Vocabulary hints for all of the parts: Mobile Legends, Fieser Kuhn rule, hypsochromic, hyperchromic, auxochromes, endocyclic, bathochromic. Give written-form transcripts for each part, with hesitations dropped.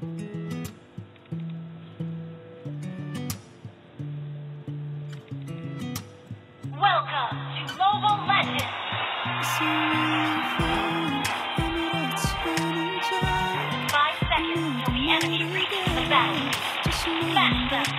Welcome to Mobile Legends. 5 seconds till the enemy reaches the battle. Smash them.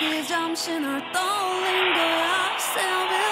자기 잠시 널 떠올린 거야.